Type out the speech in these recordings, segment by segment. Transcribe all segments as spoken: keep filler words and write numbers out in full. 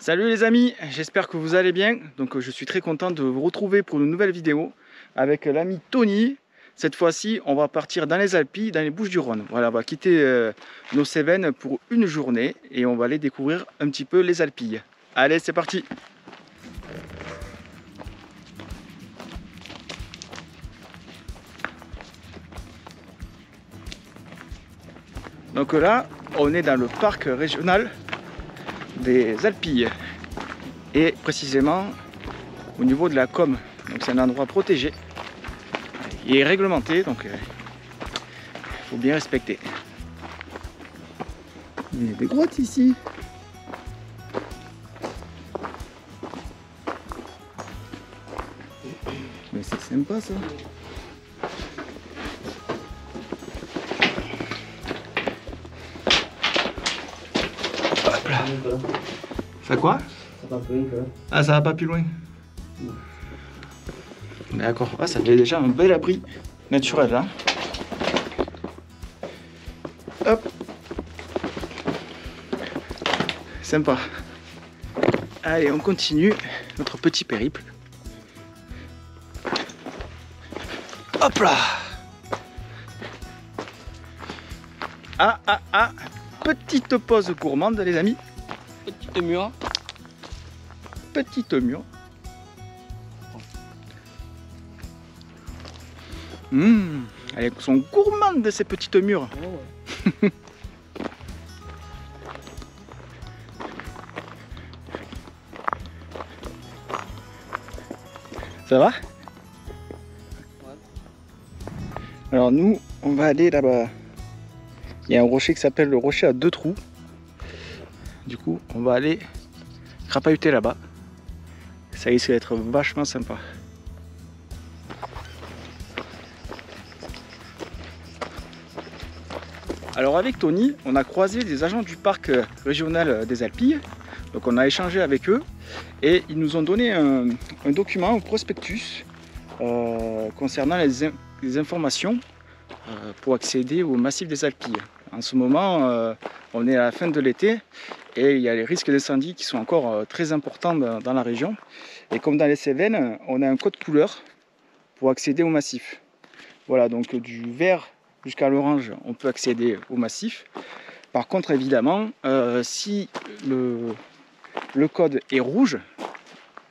Salut les amis, j'espère que vous allez bien. Donc je suis très content de vous retrouver pour une nouvelle vidéo avec l'ami Tony. Cette fois-ci, on va partir dans les Alpilles, dans les Bouches-du-Rhône. Voilà, on va quitter euh, nos Cévennes pour une journée et on va aller découvrir un petit peu les Alpilles. Allez, c'est parti! Donc là, on est dans le parc régional des Alpilles et précisément au niveau de la com. Donc c'est un endroit protégé et réglementé, donc il euh, faut bien respecter. Il y a des grottes ici. Mais c'est sympa ça. Ça quoi? Ça va pas plus loin quoi. Ah, ça va pas plus loin. D'accord, ah, ça fait déjà un bel abri naturel là. Hop. Sympa. Allez, on continue notre petit périple. Hop là. Ah ah ah. Petite pause gourmande les amis. Petite mûre. Petite mûre. Mmh, elles sont gourmandes de ces petites mûres. Oh ouais. Ça va? Ouais. Alors nous, on va aller là-bas. Il y a un rocher qui s'appelle le rocher à deux trous. Du coup, on va aller crapahuter là-bas. Ça risque d'être vachement sympa. Alors avec Tony, on a croisé des agents du parc régional des Alpilles. Donc on a échangé avec eux et ils nous ont donné un, un document, un prospectus euh, concernant les, in les informations euh, pour accéder au massif des Alpilles. En ce moment, euh, on est à la fin de l'été et il y a les risques d'incendie qui sont encore euh, très importants dans, dans la région. Et comme dans les Cévennes, on a un code couleur pour accéder au massif. Voilà, donc du vert jusqu'à l'orange, on peut accéder au massif. Par contre, évidemment, euh, si le, le code est rouge,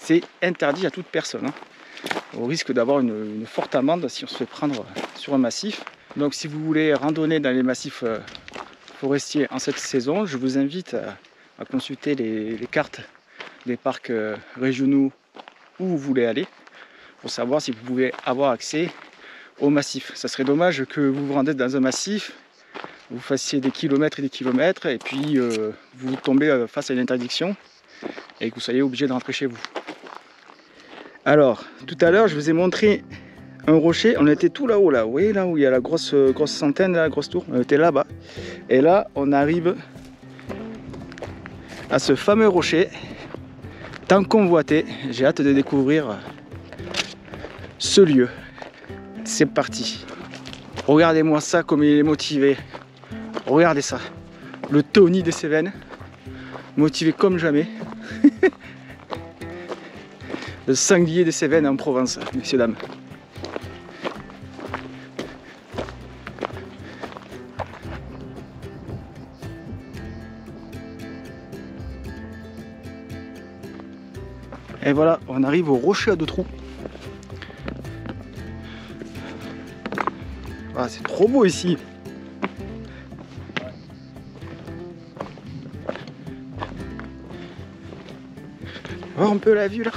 c'est interdit à toute personne, hein, au risque d'avoir une, une forte amende si on se fait prendre sur un massif. Donc si vous voulez randonner dans les massifs forestiers en cette saison, je vous invite à, à consulter les, les cartes des parcs régionaux où vous voulez aller pour savoir si vous pouvez avoir accès au massif. Ça serait dommage que vous vous rendez dans un massif, vous fassiez des kilomètres et des kilomètres et puis euh, vous tombez face à une interdiction et que vous soyez obligé de rentrer chez vous. Alors, tout à l'heure, je vous ai montré un rocher, on était tout là-haut, là, vous voyez là où il y a la grosse, grosse centaine, la grosse tour, on était là-bas. Et là, on arrive à ce fameux rocher, tant convoité. J'ai hâte de découvrir ce lieu. C'est parti. Regardez-moi ça comme il est motivé. Regardez ça. Le Tony des Cévennes, motivé comme jamais. Le sanglier des Cévennes en Provence, messieurs, dames. Et voilà, on arrive au rocher à deux trous. Ah, c'est trop beau ici. Oh, on peut la vue là.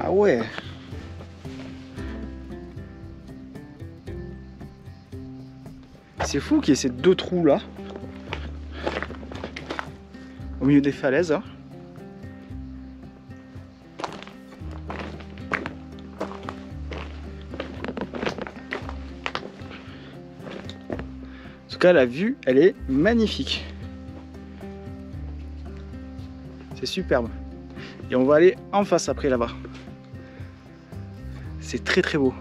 Ah ouais. C'est fou qu'il y ait ces deux trous là au milieu des falaises. Hein. La vue, elle est magnifique, c'est superbe. Et on va aller en face après là-bas, c'est très très beau.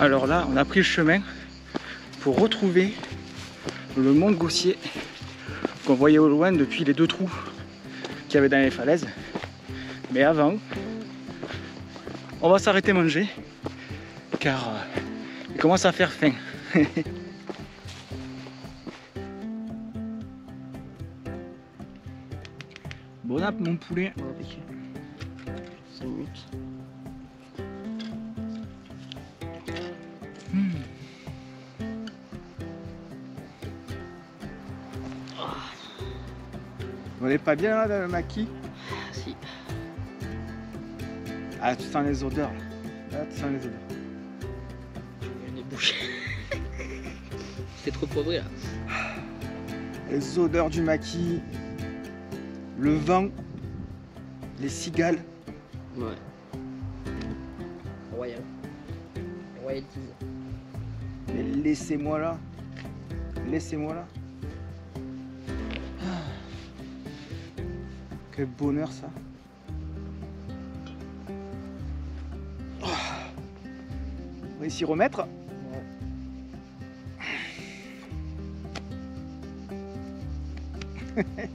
Alors là, on a pris le chemin pour retrouver le Mont Gaussier qu'on voyait au loin depuis les deux trous qu'il y avait dans les falaises. Mais avant, on va s'arrêter manger car il commence à faire faim. Bon app mon poulet. Mmh. On n'est pas bien là dans le maquis? Si. Ah, tu sens les odeurs là. Ah, tu sens les odeurs. Les bouches. C'est trop poivré là. Les odeurs du maquis, le vent, les cigales. Ouais. Royal. Royal tease. Mais laissez-moi là. Laissez-moi là. Ah. Quel bonheur ça. Oh. On va s'y remettre. Ouais.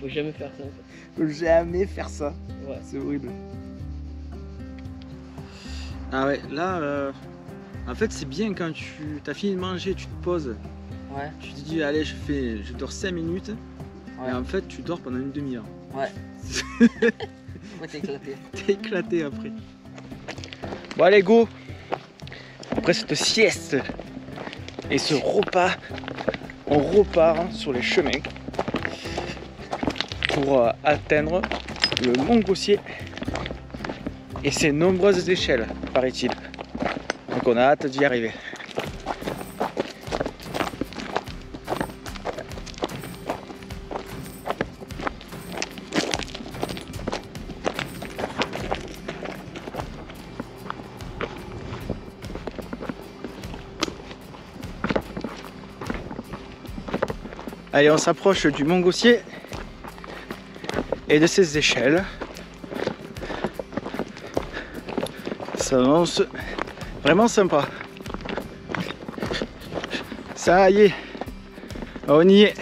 Faut jamais faire ça en fait. Faut jamais faire ça. Ouais. C'est horrible. Ah ouais, là, euh, en fait, c'est bien quand tu as fini de manger, tu te poses. Ouais. Tu te dis, allez, je fais, je dors cinq minutes. Ouais. Et en fait, tu dors pendant une demi-heure. Ouais. Ouais, t'es éclaté. T'es éclaté après. Bon, allez, go. Après cette sieste et ce repas, on repart sur les chemins pour atteindre le Mont Gaussier et ses nombreuses échelles, paraît-il. Donc on a hâte d'y arriver. Allez, on s'approche du Mont Gaussier et de ces échelles. Ça avance vraiment sympa. Ça y est, on y est.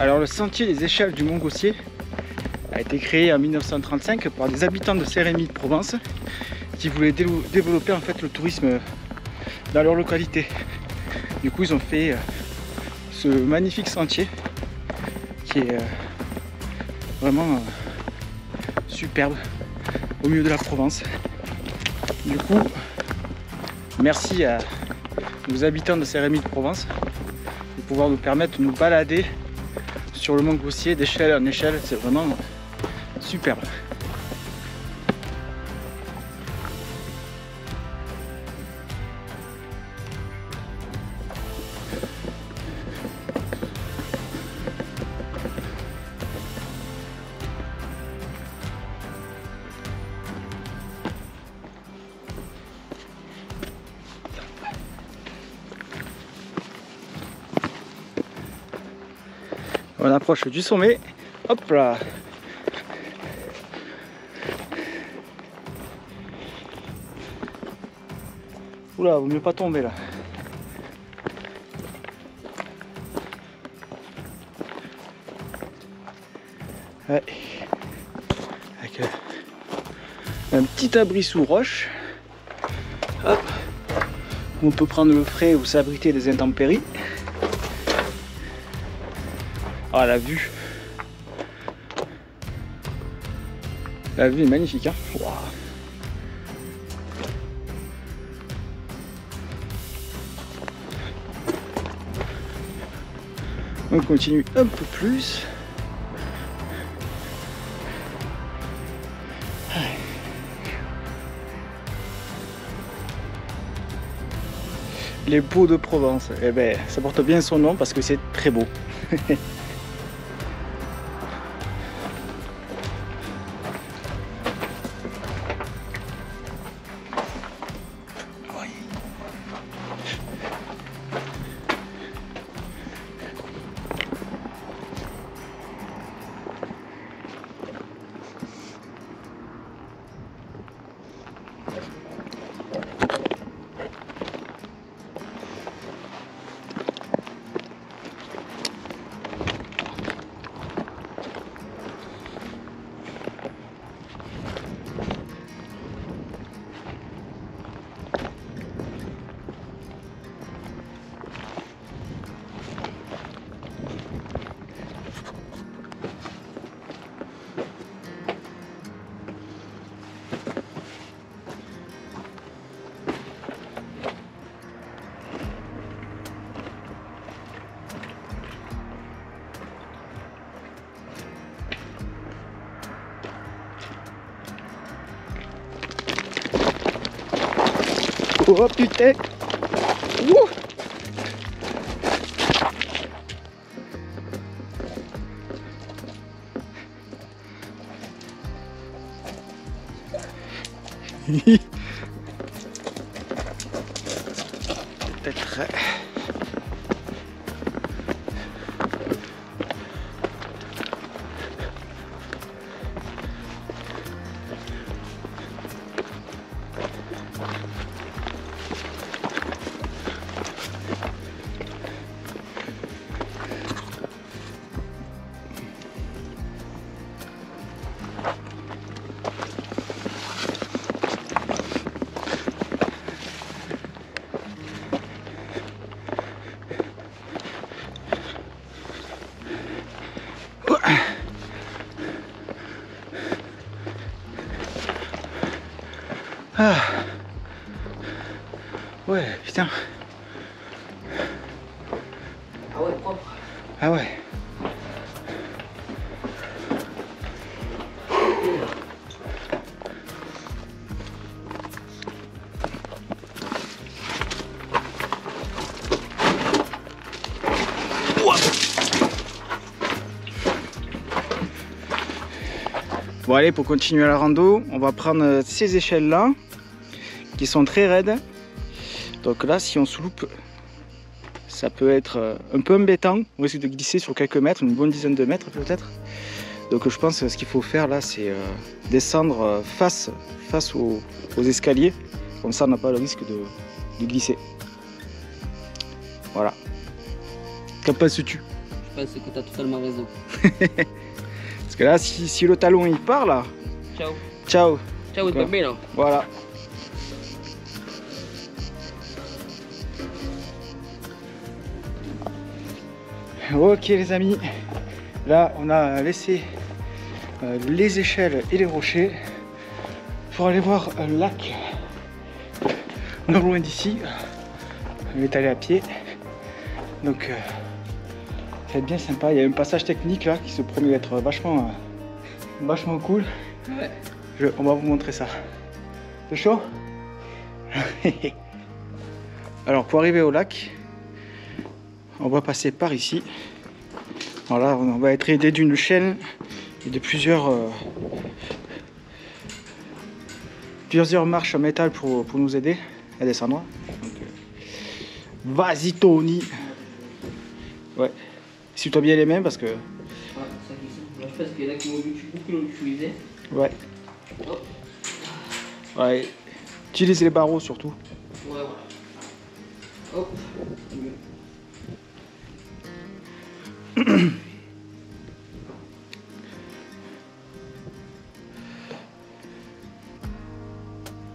Alors le sentier des échelles du Mont Gaussier a été créé en mille neuf cent trente-cinq par des habitants de Saint-Rémy de Provence qui voulaient développer en fait le tourisme dans leur localité. Du coup ils ont fait ce magnifique sentier qui est vraiment superbe au milieu de la Provence. Du coup merci à nos habitants de Saint-Rémy de Provence de pouvoir nous permettre de nous balader sur le Mont Gaussier d'échelle en échelle, c'est vraiment superbe. On approche du sommet, hop là. Oula, vaut mieux pas tomber là. Ouais. Avec euh, un petit abri sous roche. Hop. On peut prendre le frais ou s'abriter des intempéries. Ah, la vue, la vue est magnifique, hein. Wow. On continue un peu plus. Les Baux de Provence, eh ben, ça porte bien son nom parce que c'est très beau. Oh putain! Ouh. Peut-être... Ah. Ouais, putain. Ah ouais, propre. Ah ouais. Bon allez, pour continuer la rando, on va prendre ces échelles là, qui sont très raides. Donc là, si on se loupe, ça peut être un peu embêtant. On risque de glisser sur quelques mètres, une bonne dizaine de mètres peut-être. Donc je pense que ce qu'il faut faire là, c'est descendre face, face aux, aux escaliers. Comme ça, on n'a pas le risque de, de glisser. Voilà. Qu'en penses-tu? Je pense que tu as totalement raison. Parce que là, si, si le talon il part là... Ciao. Ciao. Ciao, t'es bien là. Voilà. Ok les amis, là on a laissé euh, les échelles et les rochers pour aller voir un lac non loin d'ici. On est allé à pied, donc euh, ça va être bien sympa. Il y a un passage technique là qui se promet d'être vachement, euh, vachement cool. Ouais. Je, on va vous montrer ça. C'est chaud? Alors pour arriver au lac, on va passer par ici. Voilà, on va être aidé d'une chaîne et de plusieurs, euh, plusieurs marches en métal pour, pour nous aider à descendre. Euh, Vas-y Tony. Ouais. Essuie-toi bien les mains parce que... Ouais, ça glisse. Je pense qu'il y en a qui l'ont utilisé. Ouais. Hop. Ouais. Utilise les barreaux surtout. Ouais, ouais. Hop.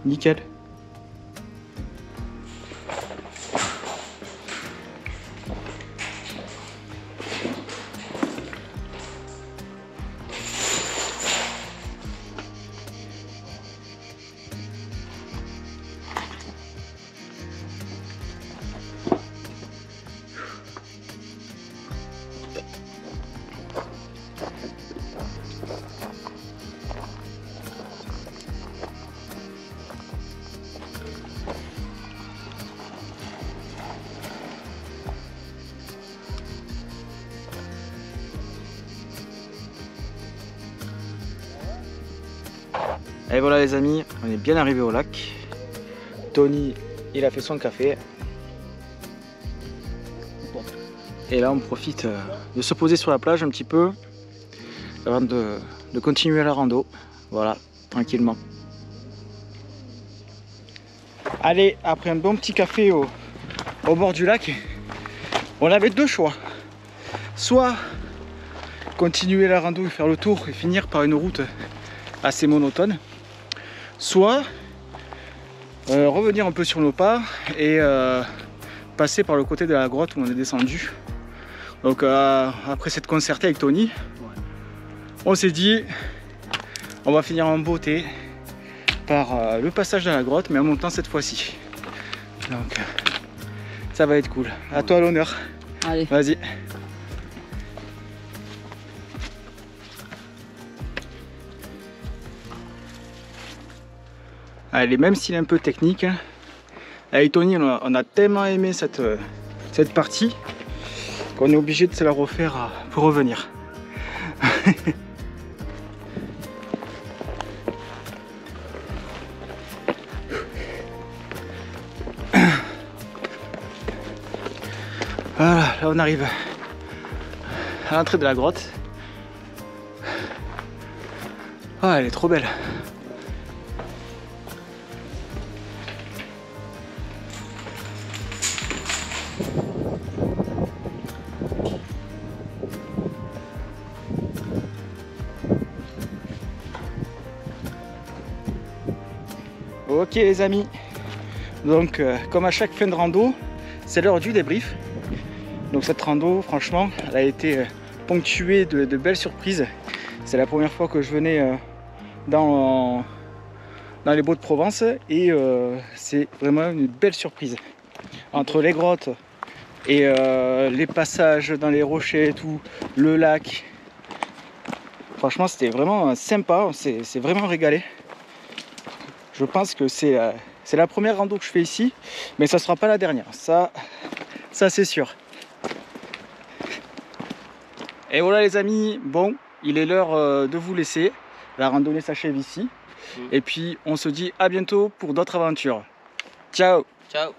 Nickel. Et voilà les amis, on est bien arrivé au lac. Tony, il a fait son café. Et là on profite de se poser sur la plage un petit peu avant de, de continuer la rando. Voilà, tranquillement. Allez, après un bon petit café au, au bord du lac, on avait deux choix. Soit continuer la rando et faire le tour et finir par une route assez monotone, soit euh, revenir un peu sur nos pas et euh, passer par le côté de la grotte où on est descendu. Donc euh, après s'être concerté avec Tony, on s'est dit on va finir en beauté par euh, le passage de la grotte, mais en montant cette fois-ci. Donc ça va être cool. À toi l'honneur. Allez. Vas-y. Allez, même s'il est un peu technique, avec Tony, on a, on a tellement aimé cette, cette partie qu'on est obligé de se la refaire pour revenir. Voilà, là on arrive à l'entrée de la grotte. Ah, elle est trop belle. Ok les amis, donc euh, comme à chaque fin de rando, c'est l'heure du débrief. Donc cette rando, franchement, elle a été euh, ponctuée de, de belles surprises. C'est la première fois que je venais euh, dans, dans les Baux de Provence et euh, c'est vraiment une belle surprise. Entre les grottes et euh, les passages dans les rochers et tout, le lac. Franchement, c'était vraiment sympa, on s'est vraiment régalé. Je pense que c'est euh, la première rando que je fais ici, mais ça ne sera pas la dernière, ça, ça c'est sûr. Et voilà les amis, bon, il est l'heure euh, de vous laisser, la randonnée s'achève ici, mmh. Et puis on se dit à bientôt pour d'autres aventures. Ciao. Ciao.